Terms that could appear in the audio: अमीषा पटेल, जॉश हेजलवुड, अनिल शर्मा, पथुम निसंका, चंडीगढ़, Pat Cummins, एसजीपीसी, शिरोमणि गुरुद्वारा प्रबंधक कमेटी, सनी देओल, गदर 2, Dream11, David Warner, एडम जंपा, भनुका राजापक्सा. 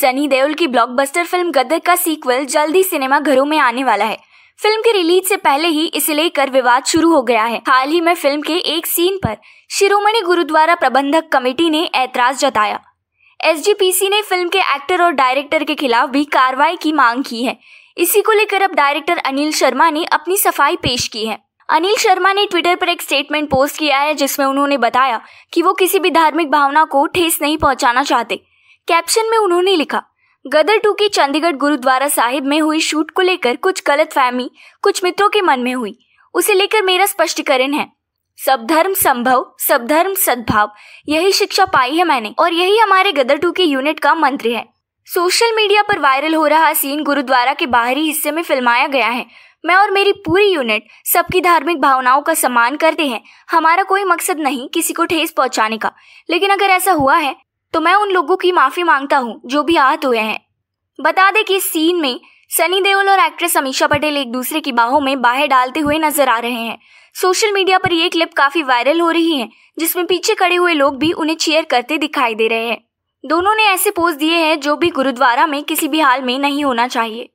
सनी देओल की blockbuster film गदर का sequel जल्द ही सिनेमा घरों में आने वाला है। फिल्म के रिलीज से पहले ही इसे लेकर विवाद शुरू हो गया है। हाल ही में फिल्म के एक सीन पर शिरोमणि गुरुद्वारा प्रबंधक कमेटी ने ऐतराज जताया। एसजीपीसी ने फिल्म के एक्टर और डायरेक्टर के खिलाफ भी कार्रवाई की मांग की है। इसी को लेकर अब डायरेक्टर अनिल शर्मा ने अपनी सफाई पेश की है। अनिल शर्मा ने ट्विटर पर एक स्टेटमेंट पोस्ट किया है, जिसमें उन्होंने बताया कि वो किसी भी धार्मिक भावना को ठेस नहीं पहुंचाना चाहते। कैप्शन में उन्होंने लिखा, गदर 2 की चंडीगढ़ गुरुद्वारा साहिब में हुई शूट को लेकर कुछ गलतफहमी कुछ मित्रों के मन में हुई, उसे लेकर मेरा स्पष्टीकरण है। सब धर्म संभव, सब धर्म सद्भाव, यही शिक्षा पाई है मैंने और यही हमारे गदर 2 के यूनिट का मंत्र है। सोशल मीडिया पर वायरल हो रहा सीन गुरुद्वारा के बाहरी हिस्से में फिल्माया गया है। मैं और मेरी पूरी यूनिट सबकी धार्मिक भावनाओं का सम्मान करते हैं। हमारा कोई मकसद नहीं किसी को ठेस पहुंचाने का, लेकिन अगर ऐसा हुआ है तो मैं उन लोगों की माफी मांगता हूं जो भी आहत हुए हैं। बता दें कि इस सीन में सनी देओल और एक्ट्रेस अमीषा पटेल एक दूसरे की बाहों में बाहें डालते हुए नजर आ रहे हैं। सोशल मीडिया पर ये क्लिप काफी वायरल हो रही है, जिसमें पीछे खड़े हुए लोग भी उन्हें चीयर करते दिखाई दे रहे हैं। दोनों ने ऐसे पोज दिए हैं जो भी गुरुद्वारा में किसी भी हाल में नहीं होना चाहिए।